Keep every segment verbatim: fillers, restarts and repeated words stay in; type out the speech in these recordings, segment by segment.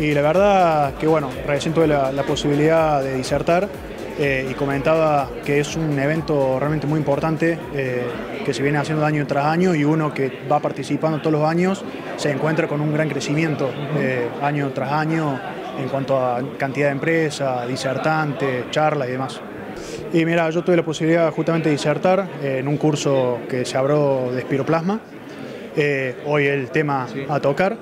Y la verdad que, bueno, recién tuve la, la posibilidad de disertar eh, y comentaba que es un evento realmente muy importante eh, que se viene haciendo año tras año, y uno que va participando todos los años se encuentra con un gran crecimiento eh, año tras año en cuanto a cantidad de empresas, disertantes, charlas y demás. Y mira, yo tuve la posibilidad justamente de disertar eh, en un curso que se abrió de espiroplasma, eh, hoy el tema sí. a tocar,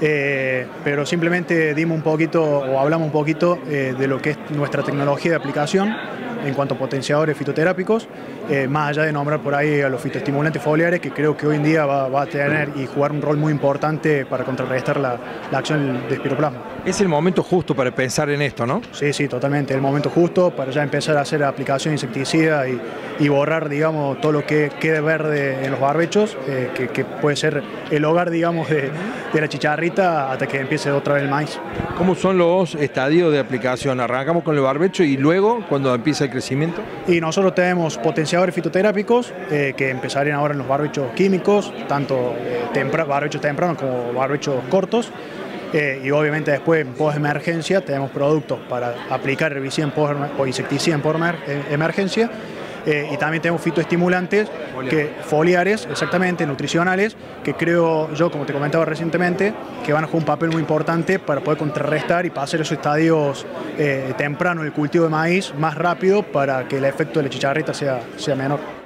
eh, pero simplemente dimos un poquito o hablamos un poquito eh, de lo que es nuestra tecnología de aplicación en cuanto a potenciadores fitoterápicos, eh, más allá de nombrar por ahí a los fitoestimulantes foliares, que creo que hoy en día va, va a tener y jugar un rol muy importante para contrarrestar la, la acción de espiroplasma. Es el momento justo para pensar en esto, ¿no? Sí, sí, totalmente, el momento justo para ya empezar a hacer aplicación de insecticida y, y borrar, digamos, todo lo que quede verde en los barbechos, eh, que, que puede ser el hogar, digamos, de, de la chicharrita hasta que empiece otra vez el maíz. ¿Cómo son los estadios de aplicación? Arrancamos con el barbecho y luego, cuando empieza el crecimiento. Y nosotros tenemos potenciadores fitoterápicos eh, que empezarían ahora en los barbechos químicos, tanto eh, tempra- barbechos tempranos como barbechos cortos. Eh, y obviamente después en post-emergencia tenemos productos para aplicar herbicida en post o insecticida en post-emergencia eh, y también tenemos fitoestimulantes, que, foliares, exactamente, nutricionales, que creo yo, como te comentaba recientemente, que van a jugar un papel muy importante para poder contrarrestar y pasar esos estadios eh, temprano el cultivo de maíz más rápido para que el efecto de la chicharrita sea, sea menor.